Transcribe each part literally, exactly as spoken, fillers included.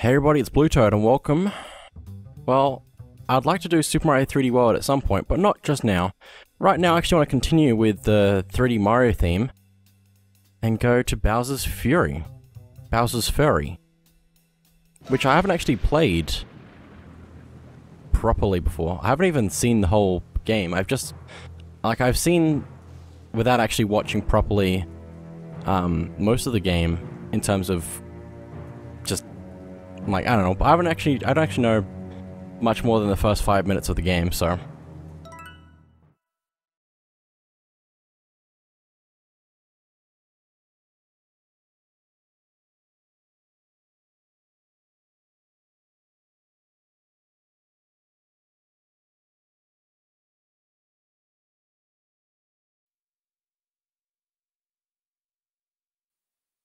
Hey everybody, it's Blue Toad and welcome. Well, I'd like to do Super Mario three D World at some point, but not just now. Right now I actually want to continue with the three D Mario theme and go to Bowser's Fury. Bowser's Fury. Which I haven't actually played properly before. I haven't even seen the whole game. I've just, like, I've seen, without actually watching properly, um, most of the game in terms of just, like, I don't know, but I haven't actually, I don't actually know much more than the first five minutes of the game, so.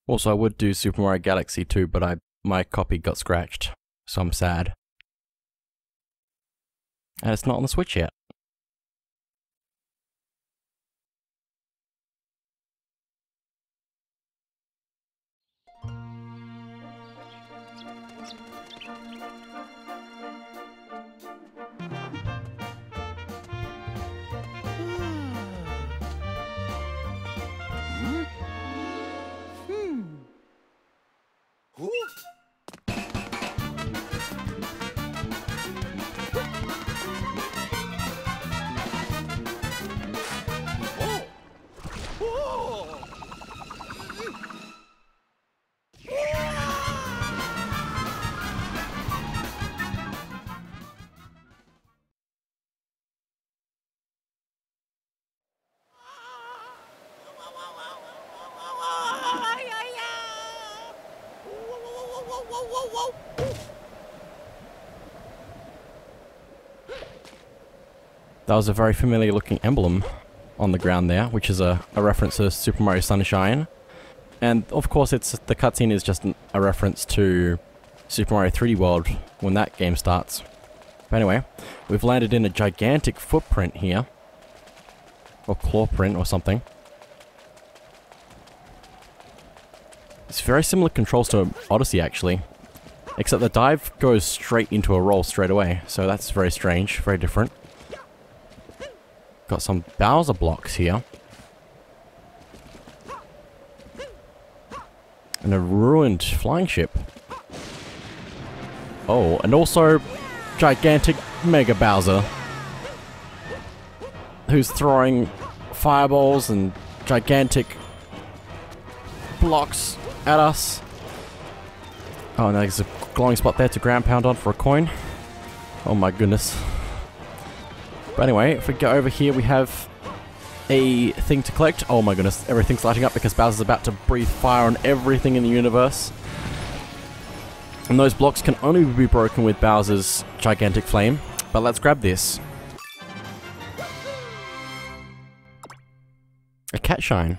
Also, I would do Super Mario Galaxy too, but I my copy got scratched, so I'm sad. And it's not on the Switch yet. That was a very familiar looking emblem on the ground there, which is a, a reference to Super Mario Sunshine. And of course it's the cutscene is just an, a reference to Super Mario three D World when that game starts. But anyway, we've landed in a gigantic footprint here. Or claw print or something. It's very similar controls to Odyssey actually. Except the dive goes straight into a roll straight away, so that's very strange, very different. Got some Bowser blocks here. And a ruined flying ship. Oh, and also gigantic Mega Bowser. Who's throwing fireballs and gigantic blocks at us. Oh, and there's a glowing spot there to ground pound on for a coin. Oh my goodness. But anyway, if we go over here, we have a thing to collect. Oh my goodness, everything's lighting up because Bowser's about to breathe fire on everything in the universe. And those blocks can only be broken with Bowser's gigantic flame. But let's grab this. A Cat Shine.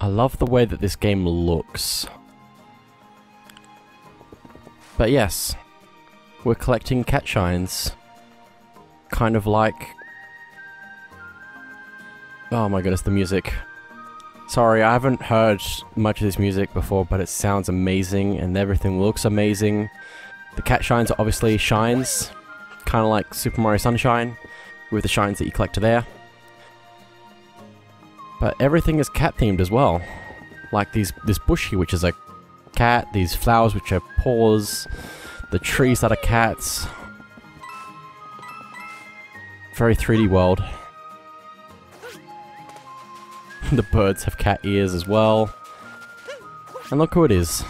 I love the way that this game looks. But yes, we're collecting Cat Shines. Kind of like... Oh my goodness, the music. Sorry, I haven't heard much of this music before, but it sounds amazing and everything looks amazing. The Cat Shines are obviously shines, kind of like Super Mario Sunshine, with the shines that you collect there. But everything is cat-themed as well. Like these, this bush here, which is a cat, these flowers which are paws, the trees that are cats. Very three D world. The birds have cat ears as well. And look who it is.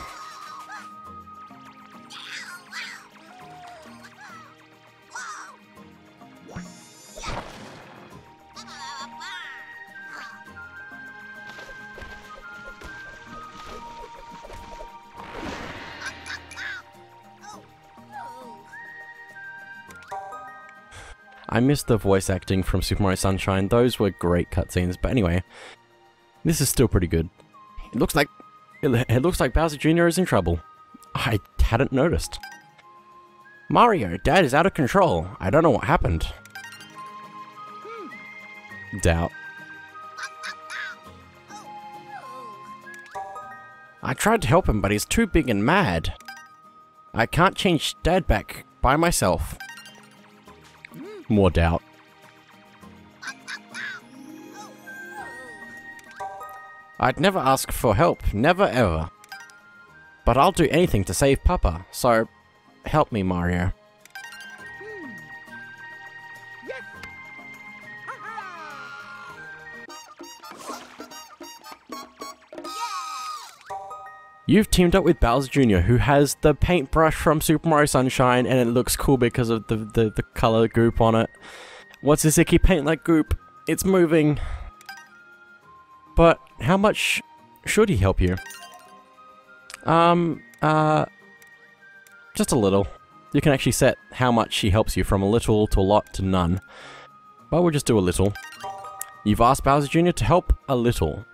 I missed the voice acting from Super Mario Sunshine. Those were great cutscenes, but anyway, this is still pretty good. It looks like it looks like Bowser Junior is in trouble. I hadn't noticed. Mario, Dad is out of control. I don't know what happened. Doubt. I tried to help him, but he's too big and mad. I can't change Dad back by myself. More doubt. I'd never ask for help, never ever. But I'll do anything to save Papa, so help me, Mario. You've teamed up with Bowser Junior, who has the paintbrush from Super Mario Sunshine, and it looks cool because of the, the, the color goop on it. What's this icky paint like goop? It's moving. But how much should he help you? Um, uh, just a little. You can actually set how much he helps you from a little to a lot to none. But we'll just do a little. You've asked Bowser Junior to help a little.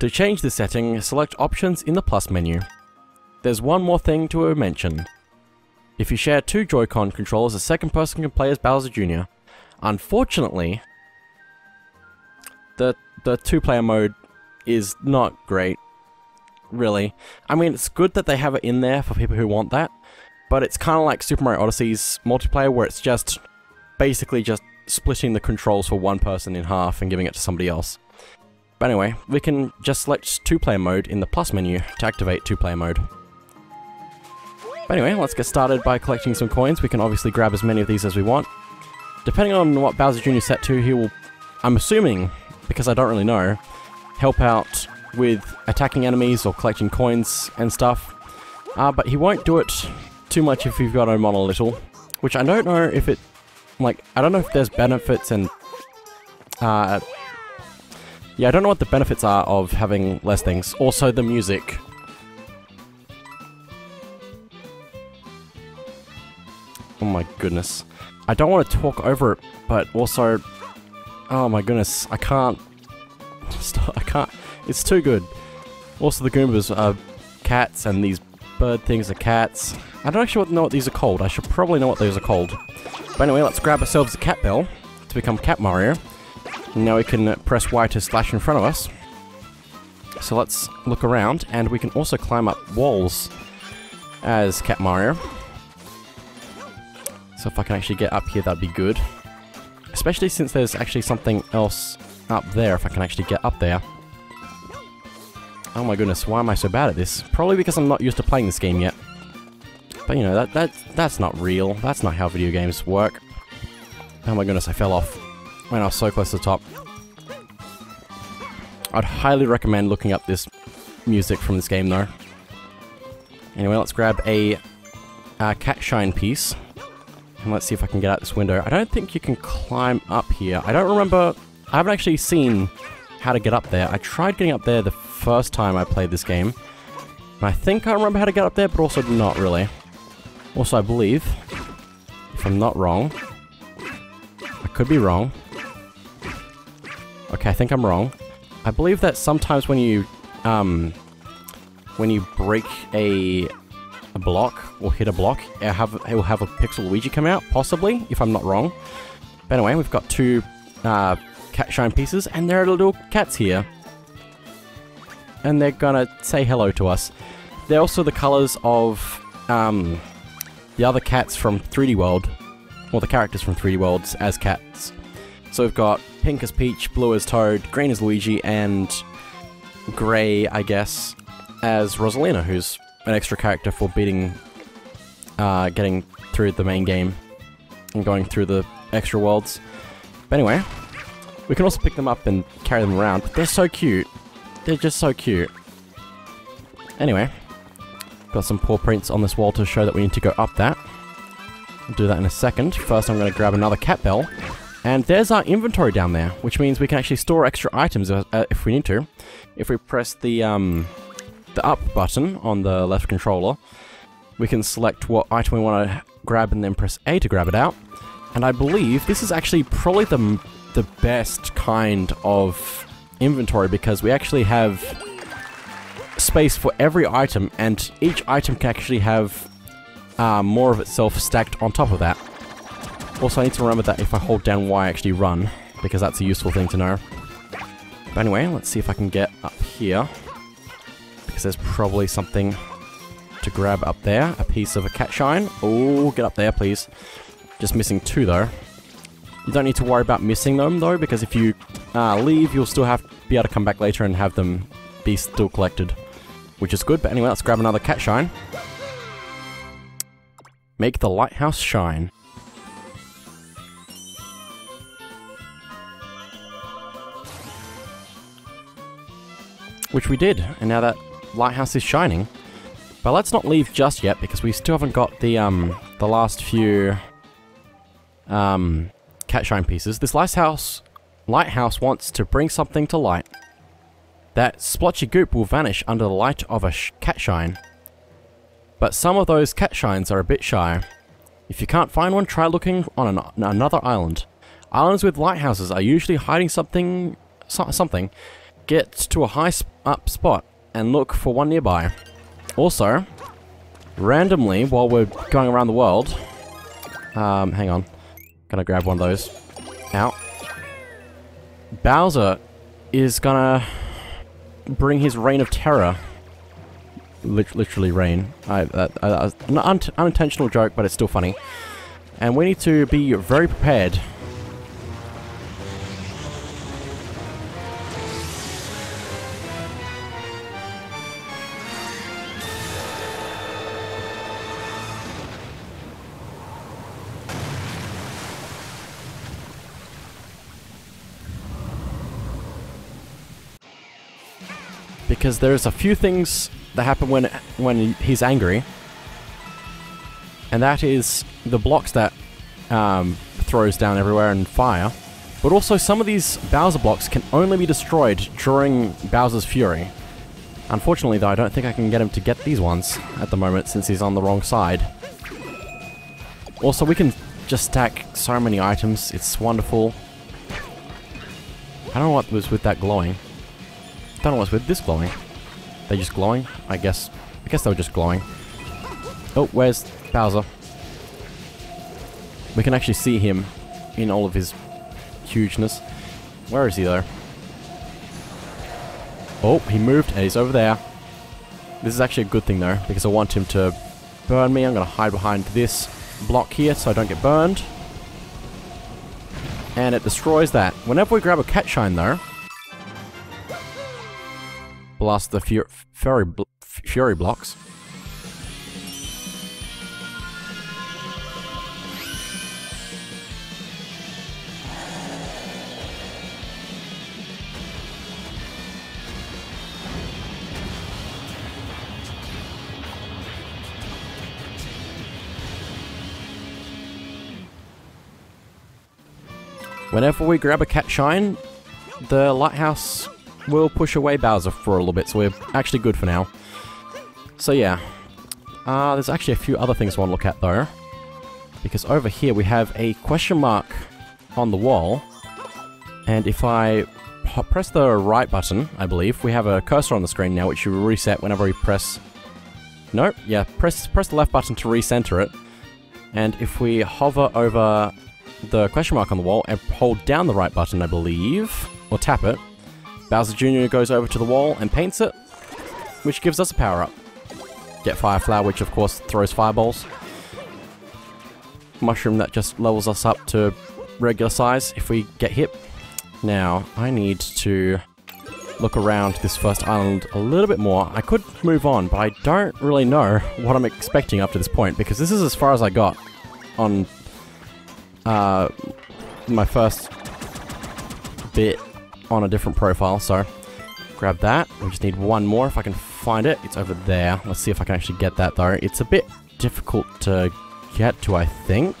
To change the setting, select Options in the Plus menu. There's one more thing to mention. If you share two Joy-Con controllers, a second person can play as Bowser Junior Unfortunately, the the two-player mode is not great, really. I mean, it's good that they have it in there for people who want that, but it's kind of like Super Mario Odyssey's multiplayer, where it's just basically just splitting the controls for one person in half and giving it to somebody else. But anyway, we can just select two-player mode in the Plus menu to activate two-player mode. But anyway, let's get started by collecting some coins. We can obviously grab as many of these as we want. Depending on what Bowser Junior is set to, he will, I'm assuming, because I don't really know, help out with attacking enemies or collecting coins and stuff. Uh, but he won't do it too much if you've got him on a little, which I don't know if it, like, I don't know if there's benefits and, uh... yeah, I don't know what the benefits are of having less things. Also, the music. Oh my goodness. I don't want to talk over it, but also... oh my goodness, I can't... I can't... It's too good. Also, the Goombas are cats, and these bird things are cats. I don't actually know what these are called. I should probably know what those are called. But anyway, let's grab ourselves a Cat Bell to become Cat Mario. Now we can press Y to slash in front of us. So let's look around, and we can also climb up walls as Cat Mario. So if I can actually get up here, that'd be good. Especially since there's actually something else up there, if I can actually get up there. Oh my goodness, why am I so bad at this? Probably because I'm not used to playing this game yet. But you know, that, that that's not real. That's not how video games work. Oh my goodness, I fell off. Man, I was so close to the top. I'd highly recommend looking up this music from this game, though. Anyway, let's grab a uh, Cat Shine piece. And let's see if I can get out this window. I don't think you can climb up here. I don't remember... I haven't actually seen how to get up there. I tried getting up there the first time I played this game. And I think I remember how to get up there, but also not really. Also, I believe, if I'm not wrong... I could be wrong. Okay, I think I'm wrong. I believe that sometimes when you, um, when you break a, a block or hit a block, it, have, it will have a Pixel Luigi come out, possibly, if I'm not wrong. But anyway, we've got two uh, Cat Shine pieces, and there are little cats here. And they're gonna say hello to us. They're also the colors of um, the other cats from three D World, or the characters from three D Worlds as cats. So we've got pink as Peach, blue as Toad, green as Luigi, and grey, I guess, as Rosalina, who's an extra character for beating, uh, getting through the main game and going through the extra worlds. But anyway, we can also pick them up and carry them around, but they're so cute. They're just so cute. Anyway, got some paw prints on this wall to show that we need to go up that. We'll do that in a second. First, I'm going to grab another cat bell. And there's our inventory down there, which means we can actually store extra items if, uh, if we need to. If we press the, um, the up button on the left controller, we can select what item we want to grab and then press A to grab it out. And I believe this is actually probably the, the best kind of inventory because we actually have space for every item, and each item can actually have uh, more of itself stacked on top of that. Also, I need to remember that if I hold down Y, I actually run, because that's a useful thing to know. But anyway, let's see if I can get up here, because there's probably something to grab up there. A piece of a cat shine. Oh, get up there, please. Just missing two, though. You don't need to worry about missing them, though, because if you uh, leave, you'll still have to be able to come back later and have them be still collected, which is good. But anyway, let's grab another cat shine. Make the lighthouse shine. Which we did, and now that lighthouse is shining. But let's not leave just yet, because we still haven't got the um the last few um cat shine pieces. This lighthouse lighthouse wants to bring something to light. That splotchy goop will vanish under the light of a sh cat shine. But some of those cat shines are a bit shy. If you can't find one, try looking on an, another island. Islands with lighthouses are usually hiding something so something. Get to a high sp up spot and look for one nearby. Also, randomly, while we're going around the world, um, hang on, gonna grab one of those. Out. Bowser is gonna bring his reign of terror. Lit literally rain. I, uh, uh, an un unintentional joke, but it's still funny. And we need to be very prepared. Because there's a few things that happen when when he's angry, and that is the blocks that um, throws down everywhere and fire, but also some of these Bowser blocks can only be destroyed during Bowser's Fury. Unfortunately though, I don't think I can get him to get these ones at the moment since he's on the wrong side. Also, we can just stack so many items, it's wonderful. I don't know what was with that glowing. I don't know what's with this glowing. They're just glowing, I guess. I guess they were just glowing. Oh, where's Bowser? We can actually see him in all of his hugeness. Where is he though? Oh, he moved and he's over there. This is actually a good thing though, because I want him to burn me. I'm going to hide behind this block here so I don't get burned. And it destroys that. Whenever we grab a cat shine though, blast the fury, fury, bl fury blocks. Whenever we grab a cat shine, the lighthouse we'll push away Bowser for a little bit, so we're actually good for now. So yeah, uh, there's actually a few other things I want to look at though, because over here we have a question mark on the wall, and if I press the right button, I believe, we have a cursor on the screen now which you reset whenever we press... Nope, yeah, press, press the left button to recenter it, and if we hover over the question mark on the wall and hold down the right button, I believe, or tap it, Bowser Junior goes over to the wall and paints it, which gives us a power-up. Get Fire Flower, which of course throws fireballs. Mushroom that just levels us up to regular size if we get hit. Now, I need to look around this first island a little bit more. I could move on, but I don't really know what I'm expecting up to this point, because this is as far as I got on uh, my first bit on a different profile, so grab that. We just need one more. If I can find it. It's over there. Let's see if I can actually get that, though. It's a bit difficult to get to, I think,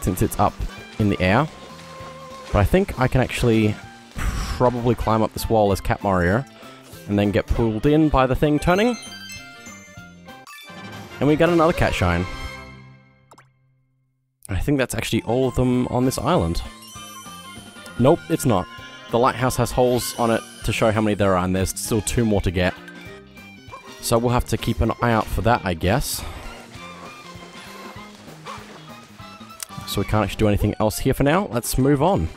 since it's up in the air. But I think I can actually probably climb up this wall as Cat Mario and then get pulled in by the thing turning. And we got another Cat Shine. I think that's actually all of them on this island. Nope, it's not. The lighthouse has holes on it to show how many there are, and there's still two more to get. So we'll have to keep an eye out for that, I guess. So we can't actually do anything else here for now. Let's move on.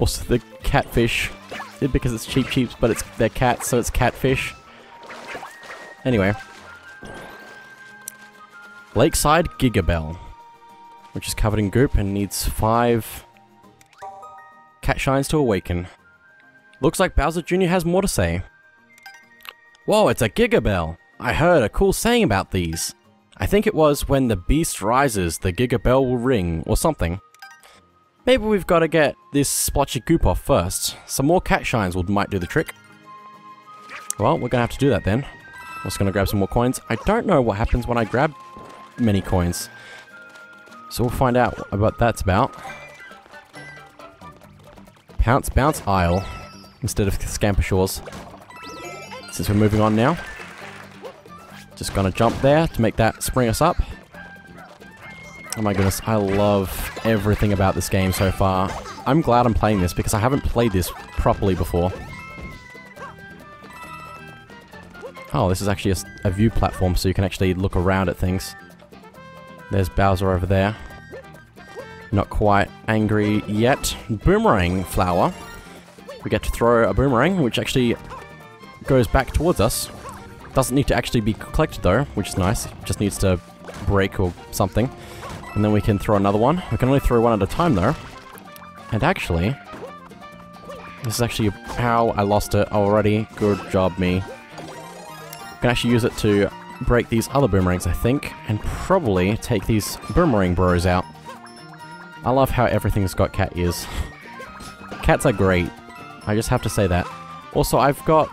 Also, the catfish, because it's Cheep Cheeps, but it's they're cats, so it's catfish. Anyway. Lakeside Gigabell, which is covered in goop and needs five Cat Shines to awaken. Looks like Bowser Junior has more to say. Whoa, it's a Giga Bell! I heard a cool saying about these. I think it was, when the beast rises, the Giga Bell will ring, or something. Maybe we've got to get this splotchy goop off first. Some more Cat Shines will, might do the trick. Well, we're going to have to do that then. I'm just going to grab some more coins. I don't know what happens when I grab many coins, so we'll find out about what that's about. Pounce, Bounce Isle, instead of Scamper Shores. Since we're moving on now. Just gonna jump there to make that spring us up. Oh my goodness, I love everything about this game so far. I'm glad I'm playing this because I haven't played this properly before. Oh, this is actually a, a view platform, so you can actually look around at things. There's Bowser over there. Not quite angry yet. Boomerang flower. We get to throw a boomerang, which actually goes back towards us. Doesn't need to actually be collected though, which is nice. Just needs to break or something. And then we can throw another one. We can only throw one at a time though. And actually, this is actually how I lost it already. Good job, me. We can actually use it to break these other boomerangs, I think, and probably take these boomerang bros out. I love how everything's got cat ears. Cats are great. I just have to say that. Also, I've got...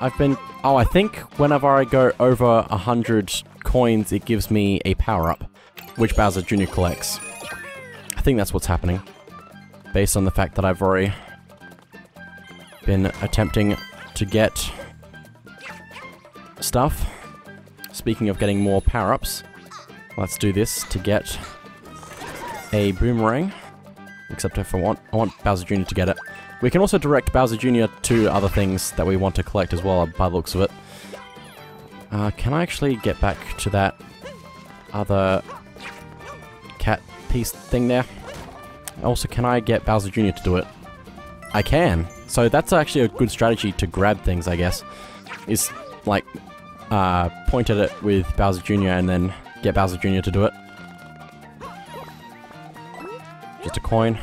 I've been... Oh, I think whenever I go over a hundred coins, it gives me a power-up, which Bowser Junior collects. I think that's what's happening, based on the fact that I've already been attempting to get stuff. Speaking of getting more power-ups, let's do this to get a boomerang, except if I want, I want Bowser Junior to get it. We can also direct Bowser Junior to other things that we want to collect as well, by the looks of it. Uh, can I actually get back to that other cat piece thing there? Also, can I get Bowser Junior to do it? I can! So that's actually a good strategy to grab things, I guess, is, like, uh, point at it with Bowser Junior and then get Bowser Junior to do it. Just a coin.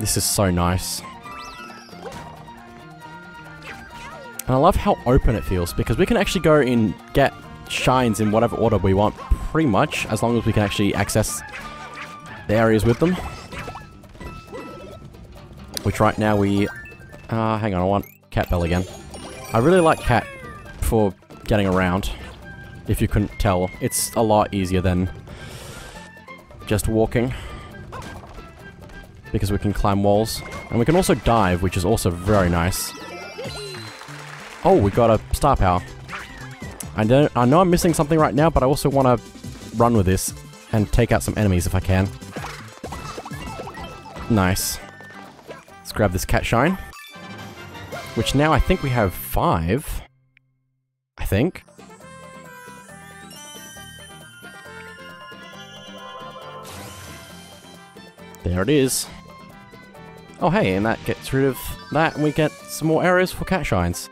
This is so nice. And I love how open it feels, because we can actually go and get shines in whatever order we want, pretty much, as long as we can actually access the areas with them. Which right now we... Uh, hang on, I want Cat Bell again. I really like Cat for getting around, if you couldn't tell. It's a lot easier than just walking, because we can climb walls. And we can also dive, which is also very nice. Oh, we got a star power. I know, I know I'm missing something right now, but I also want to run with this and take out some enemies if I can. Nice. Let's grab this Cat Shine, which now I think we have five. I think. There it is. Oh hey, and that gets rid of that, and we get some more areas for Cat Shines.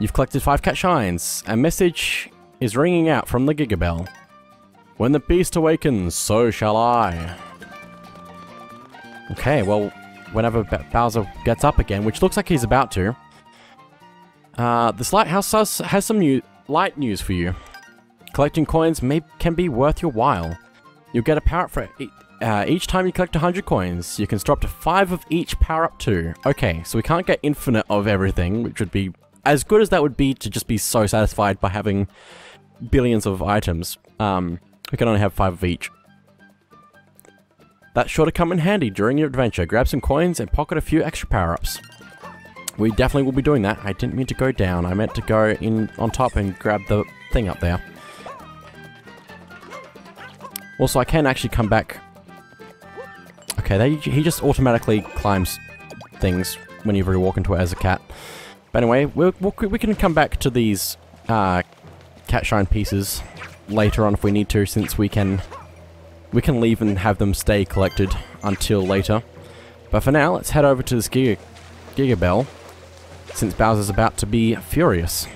You've collected five Cat Shines. A message is ringing out from the Giga Bell. When the beast awakens, so shall I. Okay, well, whenever B Bowser gets up again, which looks like he's about to, uh, this lighthouse has, has some new light news for you. Collecting coins may can be worth your while. You'll get a power-up for Uh, each time you collect one hundred coins, you can store up to five of each power-up too. Okay, so we can't get infinite of everything, which would be... as good as that would be to just be so satisfied by having billions of items. Um, we can only have five of each. That's sure to come in handy during your adventure. Grab some coins and pocket a few extra power-ups. We definitely will be doing that. I didn't mean to go down. I meant to go in on top and grab the thing up there. Also, I can actually come back... Okay, they, he just automatically climbs things whenever you walk into it as a cat. But anyway, we'll, we'll, we can come back to these uh, Cat Shine pieces later on if we need to, since we can... We can leave and have them stay collected until later. But for now, let's head over to this Giga, Giga Bell, since Bowser's about to be furious.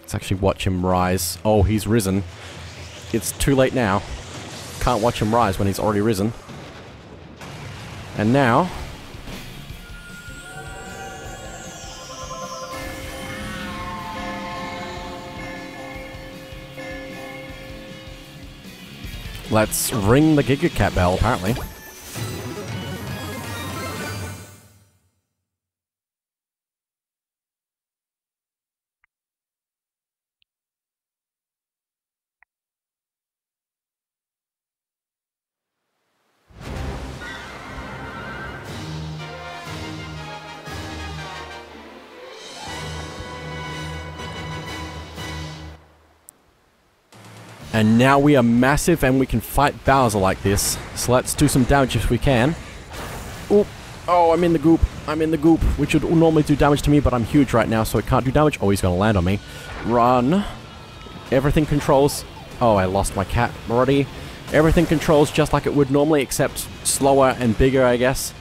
Let's actually watch him rise. Oh, he's risen. It's too late now. Can't watch him rise when he's already risen. And now... let's ring the Giga Cat Bell, apparently. And now we are massive and we can fight Bowser like this. So let's do some damage if we can. Oop. Oh, I'm in the goop. I'm in the goop, which would normally do damage to me, but I'm huge right now, so it can't do damage. Oh, he's going to land on me. Run. Everything controls... Oh, I lost my cat already. Everything controls just like it would normally, except slower and bigger, I guess.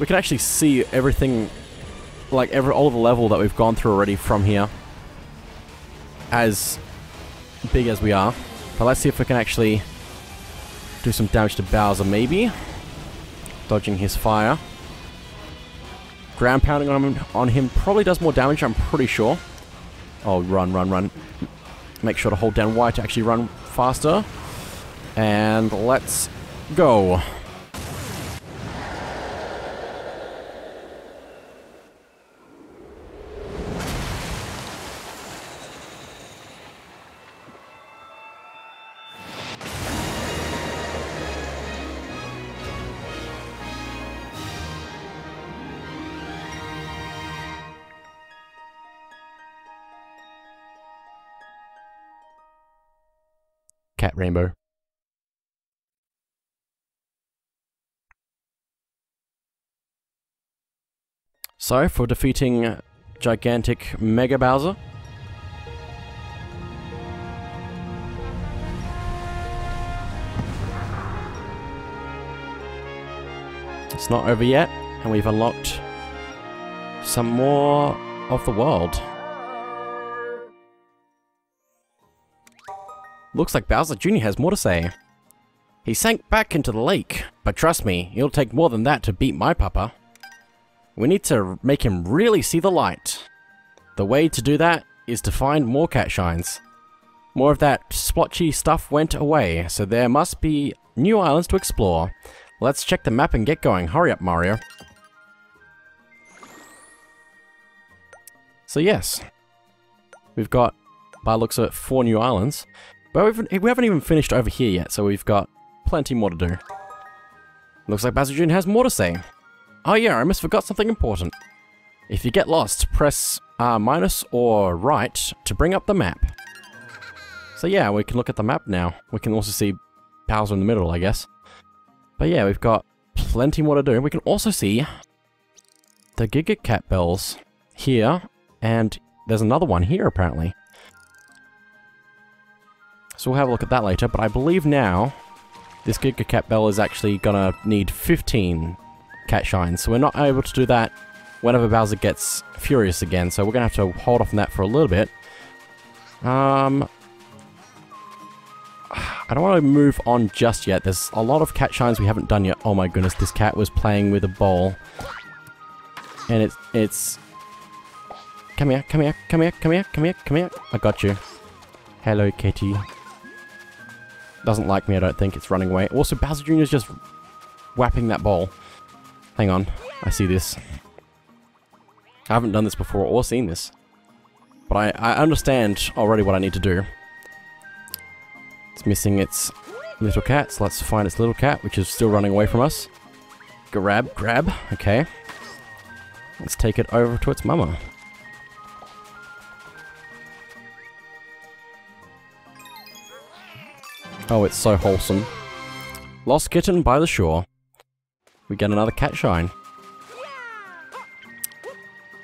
We can actually see everything, like every all the level that we've gone through already from here. As big as we are. But let's see if we can actually do some damage to Bowser, maybe. Dodging his fire. Ground pounding on him, on him probably does more damage, I'm pretty sure. Oh, run, run, run. Make sure to hold down Y to actually run faster. And let's go. Cat Rainbow. So, for defeating gigantic Mega Bowser. It's not over yet, and we've unlocked some more of the world. Looks like Bowser Junior has more to say. He sank back into the lake, but trust me, it'll take more than that to beat my papa. We need to make him really see the light. The way to do that is to find more cat shines. More of that splotchy stuff went away, so there must be new islands to explore. Let's check the map and get going. Hurry up, Mario. So yes, we've got, by looks of it, four new islands. But we haven't even finished over here yet, so we've got plenty more to do. Looks like Bazal June has more to say. Oh yeah, I almost forgot something important. If you get lost, press uh, minus or right to bring up the map. So yeah, we can look at the map now. We can also see Bowser in the middle, I guess. But yeah, we've got plenty more to do. We can also see the Giga Cat Bells here, and there's another one here apparently. So we'll have a look at that later, but I believe now this Giga Cat Bell is actually gonna need fifteen cat shines, so we're not able to do that whenever Bowser gets furious again, so we're gonna have to hold off on that for a little bit. Um, I don't want to move on just yet. There's a lot of cat shines we haven't done yet. Oh my goodness, this cat was playing with a bowl. And it's... it's... Come here, come here, come here, come here, come here, come here. I got you. Hello, kitty. doesn't like me, I don't think. It's running away. Also, Bowser Junior is just whapping that ball. Hang on. I see this. I haven't done this before or seen this. But I, I understand already what I need to do. It's missing its little cat, so let's find its little cat, which is still running away from us. Grab, grab. Okay. Let's take it over to its mama. Oh, it's so wholesome. Lost kitten by the shore. We get another Cat Shine.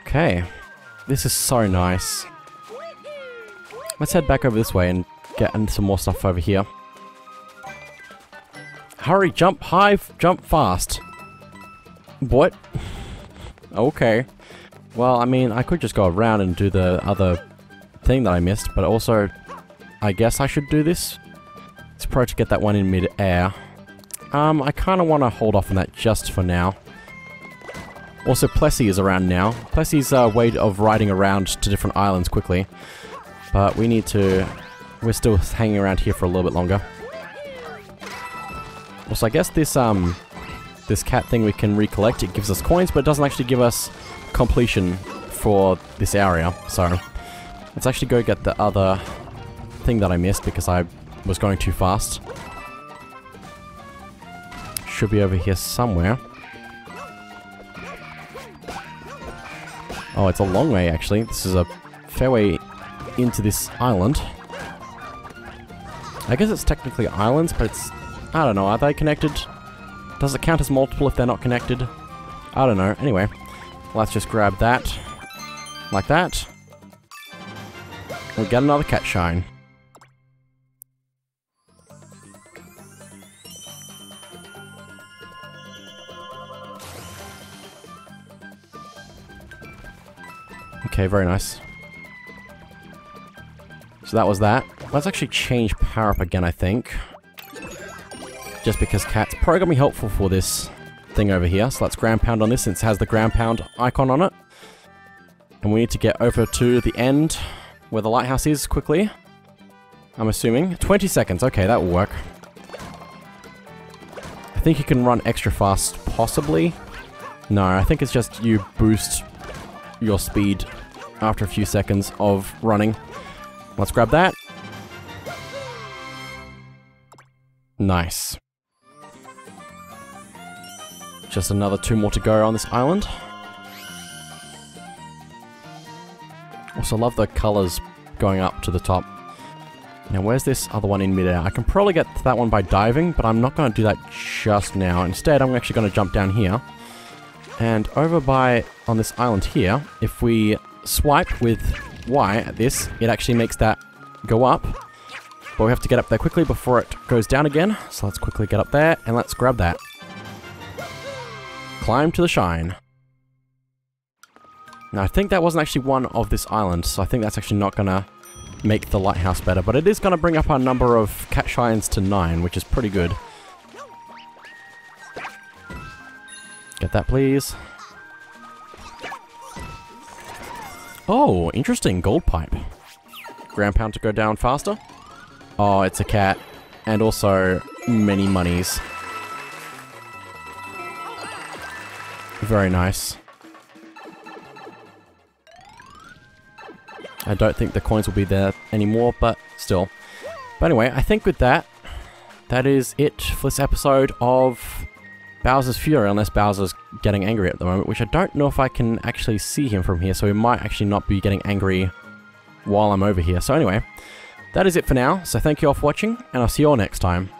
Okay. This is so nice. Let's head back over this way and get some more stuff over here. Hurry, jump high, jump fast. What? Okay. Well, I mean, I could just go around and do the other thing that I missed, but also, I guess I should do this. It's pro to get that one in mid-air. Um, I kind of want to hold off on that just for now. Also, Plessy is around now. Plessy's a uh, way of riding around to different islands quickly. But we need to... We're still hanging around here for a little bit longer. Also, I guess this, um... this cat thing we can recollect. It gives us coins, but it doesn't actually give us completion for this area. So, let's actually go get the other thing that I missed because I... was going too fast. Should be over here somewhere. Oh, it's a long way actually. This is a fair way into this island. I guess it's technically islands, but it's... I don't know, are they connected? Does it count as multiple if they're not connected? I don't know. Anyway, let's just grab that. Like that. We'll get another Cat Shine. Okay, very nice. So that was that. Let's actually change power up again, I think. Just because Cat's probably gonna be helpful for this thing over here. So let's ground pound on this since it has the ground pound icon on it. And we need to get over to the end where the lighthouse is quickly. I'm assuming. twenty seconds. Okay, that will work. I think you can run extra fast, possibly. No, I think it's just you boost your speed after a few seconds of running. Let's grab that. Nice. Just another two more to go on this island. Also love the colors going up to the top. Now where's this other one in midair? I can probably get to that one by diving, but I'm not going to do that just now. Instead, I'm actually going to jump down here. And over by, on this island here, if we swipe with Y at this, it actually makes that go up. But we have to get up there quickly before it goes down again. So let's quickly get up there, and let's grab that. Climb to the shine. Now, I think that wasn't actually one of this island, so I think that's actually not gonna make the lighthouse better. But it is gonna bring up our number of Cat Shines to nine, which is pretty good. Get that, please. Oh, interesting. Gold pipe. Ground pound to go down faster. Oh, it's a cat. And also, many monies. Very nice. I don't think the coins will be there anymore, but still. But anyway, I think with that, that is it for this episode of Bowser's Fury, unless Bowser's getting angry at the moment, which I don't know if I can actually see him from here, so he might actually not be getting angry while I'm over here. So anyway, that is it for now, so thank you all for watching, and I'll see you all next time.